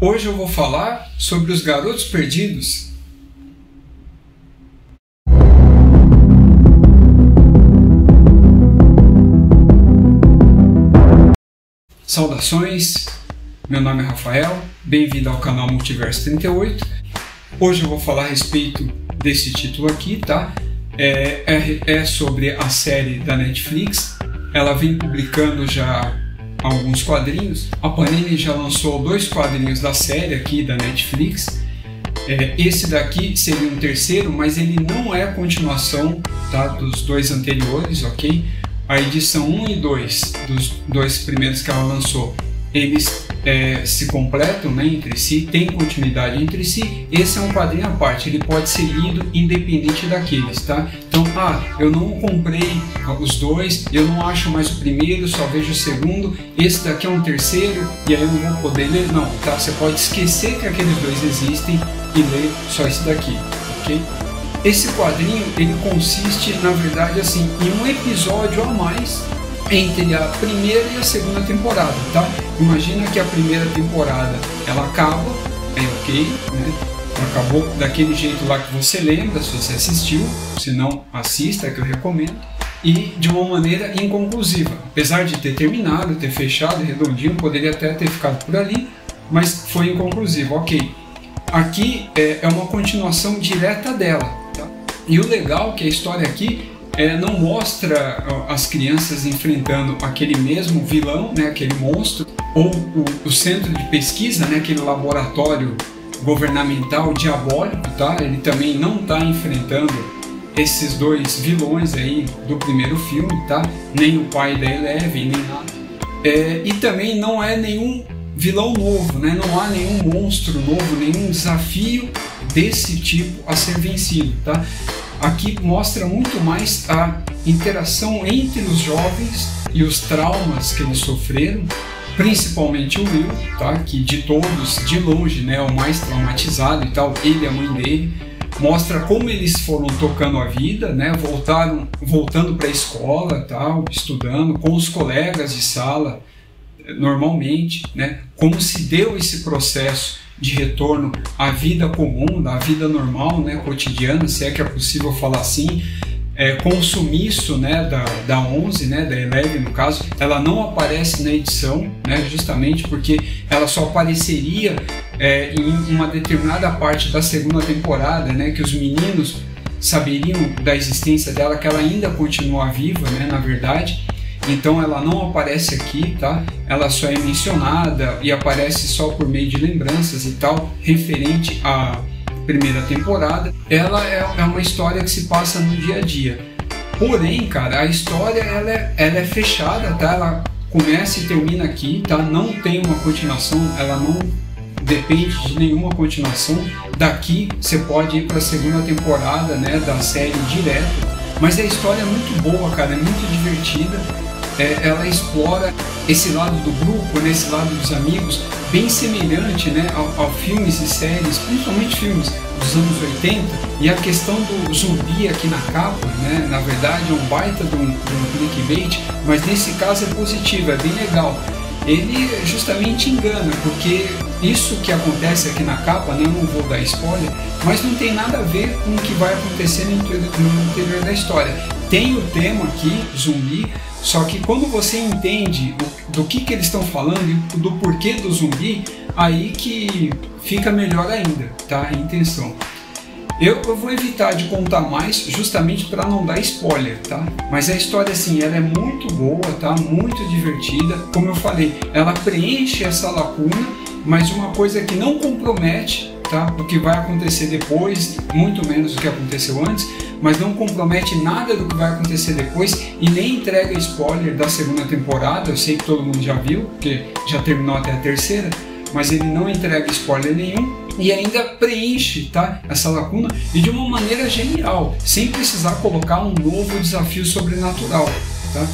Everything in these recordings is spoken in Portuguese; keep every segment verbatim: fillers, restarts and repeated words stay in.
Hoje eu vou falar sobre os garotos perdidos. Saudações, meu nome é Rafael, bem-vindo ao canal Multiverso trinta e oito. Hoje eu vou falar a respeito desse título aqui, tá? É, é, é sobre a série da Netflix. Ela vem publicando já alguns quadrinhos. A Panini já lançou dois quadrinhos da série aqui da Netflix. É, esse daqui seria um terceiro, mas ele não é a continuação, tá, dos dois anteriores, ok? A edição um e dois, dos dois primeiros que ela lançou, eles é, se completam, né, entre si, tem continuidade entre si. Esse é um quadrinho à parte, ele pode ser lido independente daqueles, tá? Então, ah, eu não comprei os dois, eu não acho mais o primeiro, só vejo o segundo, esse daqui é um terceiro, e aí eu não vou poder ler, não, tá? Você pode esquecer que aqueles dois existem e ler só esse daqui, ok? Esse quadrinho, ele consiste, na verdade, assim, em um episódio a mais entre a primeira e a segunda temporada, tá? Imagina que a primeira temporada, ela acaba, é ok, né? Acabou daquele jeito lá que você lembra, se você assistiu, se não, assista, que eu recomendo, e de uma maneira inconclusiva. Apesar de ter terminado, ter fechado redondinho, poderia até ter ficado por ali, mas foi inconclusivo, ok. Aqui é, é uma continuação direta dela. E o legal é que a história aqui é, não mostra as crianças enfrentando aquele mesmo vilão, né, aquele monstro, ou o, o centro de pesquisa, né, aquele laboratório governamental diabólico, tá? Ele também não está enfrentando esses dois vilões aí do primeiro filme, tá? Nem o pai da Eleven, nem nada. É, e também não é nenhum vilão novo, né? Não há nenhum monstro novo, nenhum desafio desse tipo a ser vencido, tá? Aqui mostra muito mais a interação entre os jovens e os traumas que eles sofreram, principalmente o Will, tá? Que de todos, de longe, né, é o mais traumatizado e tal, ele e a mãe dele. Mostra como eles foram tocando a vida, né? Voltaram, voltando para a escola, tal, estudando com os colegas de sala normalmente, né? Como se deu esse processo de retorno à vida comum, da vida normal, né, cotidiana, se é que é possível falar assim, é, com o sumiço, né, da, da onze, né, da Eleven no caso, ela não aparece na edição, né, justamente porque ela só apareceria é, em uma determinada parte da segunda temporada, né, que os meninos saberiam da existência dela, que ela ainda continua viva, né, na verdade. Então ela não aparece aqui, tá? Ela só é mencionada e aparece só por meio de lembranças e tal, referente à primeira temporada. Ela é uma história que se passa no dia a dia. Porém, cara, a história ela é, ela é fechada, tá? Ela começa e termina aqui, tá? Não tem uma continuação, ela não depende de nenhuma continuação. Daqui você pode ir para a segunda temporada, né, da série direto. Mas a história é muito boa, cara, é muito divertida. É, ela explora esse lado do grupo, né, esse lado dos amigos, bem semelhante, né, ao, ao filmes e séries, principalmente filmes dos anos oitenta, e a questão do zumbi aqui na capa, né, na verdade é um baita de um, de um clickbait, mas nesse caso é positivo, é bem legal. Ele justamente engana, porque isso que acontece aqui na capa, né, eu não vou dar spoiler, mas não tem nada a ver com o que vai acontecer no interior, no interior da história. Tem o tema aqui, zumbi, só que quando você entende do que, que eles estão falando e do porquê do zumbi, aí que fica melhor ainda, tá? A intenção. Eu, eu vou evitar de contar mais justamente para não dar spoiler, tá? Mas a história, assim, ela é muito boa, tá? Muito divertida. Como eu falei, ela preenche essa lacuna, mas uma coisa que não compromete, tá, o que vai acontecer depois, muito menos o que aconteceu antes, mas não compromete nada do que vai acontecer depois e nem entrega spoiler da segunda temporada. Eu sei que todo mundo já viu, porque já terminou até a terceira, mas ele não entrega spoiler nenhum e ainda preenche, tá, essa lacuna, e de uma maneira genial, sem precisar colocar um novo desafio sobrenatural, tá?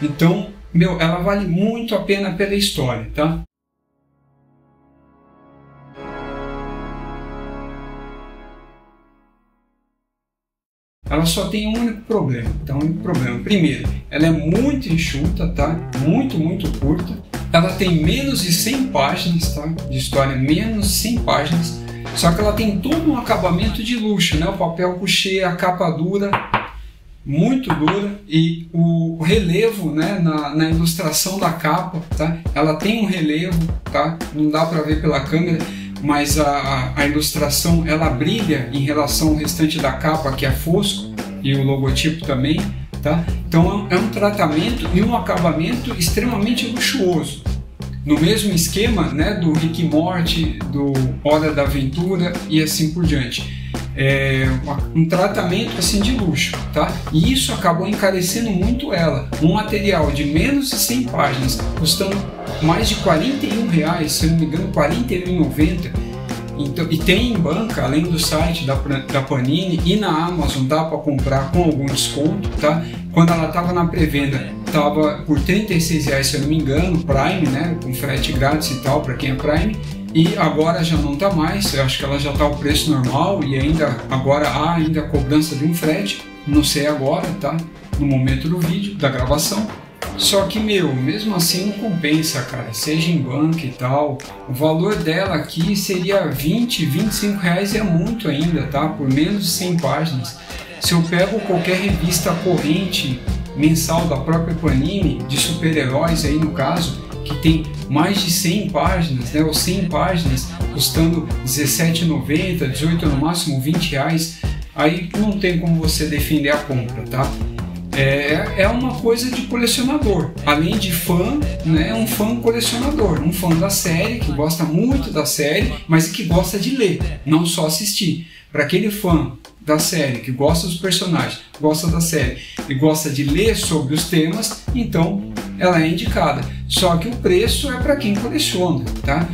Então, meu, ela vale muito a pena pela história, tá? Ela só tem um único problema, então um problema. Primeiro, ela é muito enxuta, tá? Muito, muito curta. Ela tem menos de cem páginas, tá? De história, menos de cem páginas. Só que ela tem todo um acabamento de luxo, né? O papel couché, a capa dura, muito dura, e o relevo, né, na, na ilustração da capa, tá? Ela tem um relevo, tá? Não dá para ver pela câmera, mas a, a ilustração ela brilha em relação ao restante da capa, que é fosco, e o logotipo também, tá? Então é um tratamento e um acabamento extremamente luxuoso. No mesmo esquema, né, do Rick Morty, do Hora da Aventura e assim por diante. É um tratamento assim de luxo, tá? E isso acabou encarecendo muito ela. Um material de menos de cem páginas, custando mais de quarenta e um reais, se não me engano, quarenta e um reais e noventa centavos. Então, e tem em banca, além do site da, da Panini, e na Amazon dá para comprar com algum desconto, tá? Quando ela estava na pré-venda, estava por trinta e seis reais, se eu não me engano, Prime, né? Com frete grátis e tal, para quem é Prime. E agora já não está mais, eu acho que ela já está o preço normal, e ainda agora há ainda a cobrança de um frete, não sei agora, tá? No momento do vídeo, da gravação. Só que, meu, mesmo assim não compensa, cara, seja em banca e tal. O valor dela aqui seria vinte, vinte e cinco reais, é muito ainda, tá? Por menos de cem páginas. Se eu pego qualquer revista corrente mensal da própria Panini, de super-heróis aí no caso, que tem mais de cem páginas, né? Ou cem páginas, custando dezessete reais e noventa centavos, dezoito reais, no máximo vinte reais, aí não tem como você defender a compra, tá? É, é uma coisa de colecionador, além de fã, né, um fã colecionador, um fã da série, que gosta muito da série, mas que gosta de ler, não só assistir. Para aquele fã da série, que gosta dos personagens, gosta da série e gosta de ler sobre os temas, então ela é indicada. Só que o preço é para quem coleciona, tá?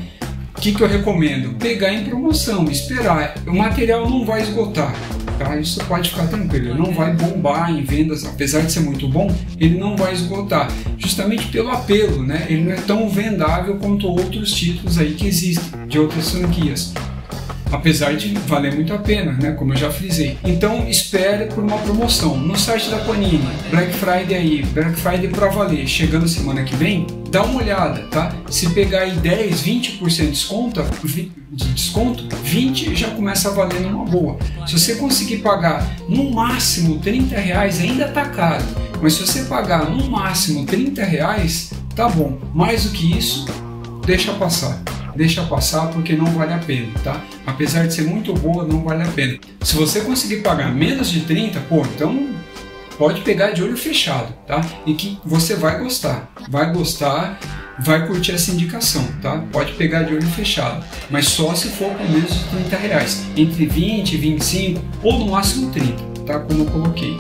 O que, que eu recomendo? Pegar em promoção, esperar, o material não vai esgotar. Tá? Isso pode ficar tranquilo, ele não vai bombar em vendas, apesar de ser muito bom, ele não vai esgotar, justamente pelo apelo, né? Ele não é tão vendável quanto outros títulos aí que existem, de outras franquias, apesar de valer muito a pena, né? Como eu já frisei. Então espere por uma promoção, no site da Panini, Black Friday aí, Black Friday pra valer, chegando semana que vem, dá uma olhada, tá? Se pegar aí dez, vinte por cento de desconto, de desconto, vinte por cento já começa a valer numa boa. Se você conseguir pagar no máximo trinta reais, ainda tá caro, mas se você pagar no máximo trinta reais, tá bom. Mais do que isso, deixa passar. Deixa passar porque não vale a pena, tá? Apesar de ser muito boa, não vale a pena. Se você conseguir pagar menos de trinta, pô, então pode pegar de olho fechado, tá? E que você vai gostar, vai gostar, vai curtir essa indicação, tá? Pode pegar de olho fechado, mas só se for com menos de trinta reais, entre vinte, vinte e cinco ou no máximo trinta, tá? Como eu coloquei.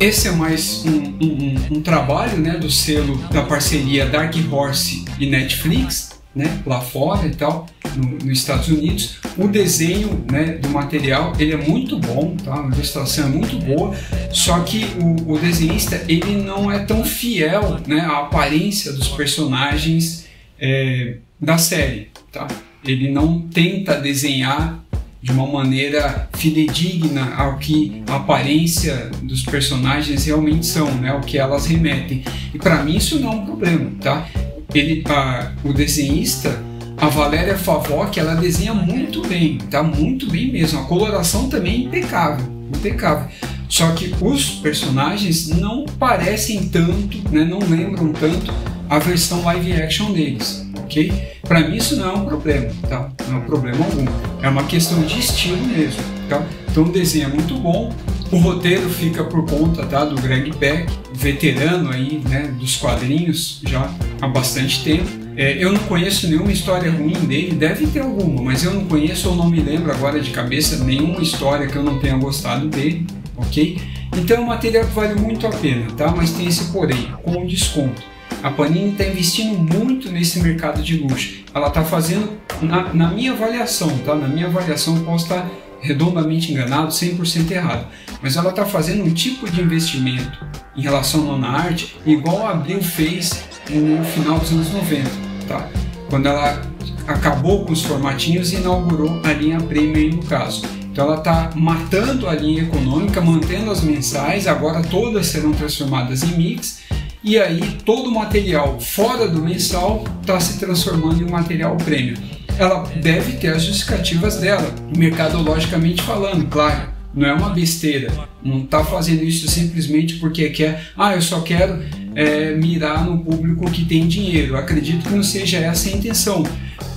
Esse é mais um, um, um, um trabalho, né, do selo da parceria Dark Horse e Netflix, né, lá fora e tal, no, nos Estados Unidos. O desenho, né, do material, ele é muito bom, tá? A ilustração é muito boa, só que o, o desenhista, ele não é tão fiel, né, à aparência dos personagens é, da série, tá? Ele não tenta desenhar de uma maneira fidedigna ao que a aparência dos personagens realmente são, né, ao que elas remetem. E para mim isso não é um problema, tá? Ele, a, o desenhista, a Valéria Favoc, ela desenha muito bem, tá? Muito bem mesmo. A coloração também é impecável, impecável. Só que os personagens não parecem tanto, né? Não lembram tanto a versão live action deles, ok? Para mim isso não é um problema, tá? Não é um problema algum. É uma questão de estilo mesmo, tá? Então o desenho é muito bom. O roteiro fica por conta, tá, do Greg Peck, veterano aí, né, dos quadrinhos já há bastante tempo. É, eu não conheço nenhuma história ruim dele, deve ter alguma, mas eu não conheço ou não me lembro agora de cabeça nenhuma história que eu não tenha gostado dele, ok? Então é um material que vale muito a pena, tá? Mas tem esse porém, com desconto. A Panini está investindo muito nesse mercado de luxo. Ela está fazendo, na, na minha avaliação, tá? Na minha avaliação posso estar redondamente enganado, cem por cento errado, mas ela está fazendo um tipo de investimento em relação à arte igual a Abril fez no final dos anos noventa, tá? Quando ela acabou com os formatinhos e inaugurou a linha Premium no caso. Então ela está matando a linha econômica, mantendo as mensais, agora todas serão transformadas em mix, E aí todo o material fora do mensal está se transformando em um material prêmio. Ela deve ter as justificativas dela, mercadologicamente falando, claro. Não é uma besteira, não está fazendo isso simplesmente porque quer, ah, eu só quero é, mirar no público que tem dinheiro. Acredito que não seja essa a intenção,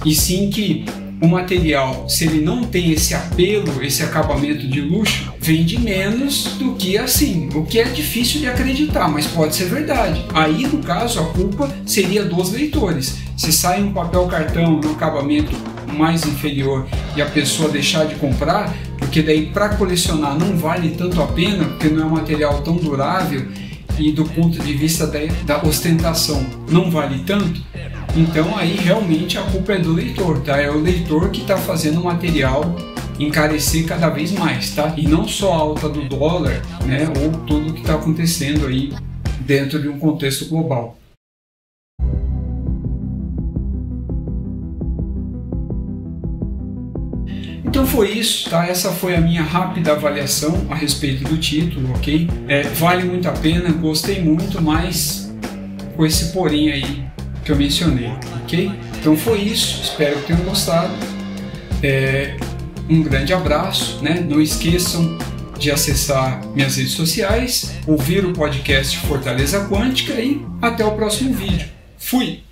e sim que o material, se ele não tem esse apelo, esse acabamento de luxo, vende menos do que assim, o que é difícil de acreditar, mas pode ser verdade. Aí, no caso, a culpa seria dos leitores. Se sai um papel cartão no acabamento mais inferior e a pessoa deixar de comprar, porque daí para colecionar não vale tanto a pena, porque não é um material tão durável e do ponto de vista da, da ostentação não vale tanto, então aí realmente a culpa é do leitor, tá? É o leitor que está fazendo o material encarecer cada vez mais, tá? E não só a alta do dólar, né? Ou tudo que está acontecendo aí dentro de um contexto global. Então foi isso, tá? Essa foi a minha rápida avaliação a respeito do título, ok? É, vale muito a pena, gostei muito, mas com esse porém aí que eu mencionei, ok? Então foi isso, espero que tenham gostado. É, um grande abraço, né? Não esqueçam de acessar minhas redes sociais, ouvir o podcast Fortaleza Quântica e até o próximo vídeo. Fui!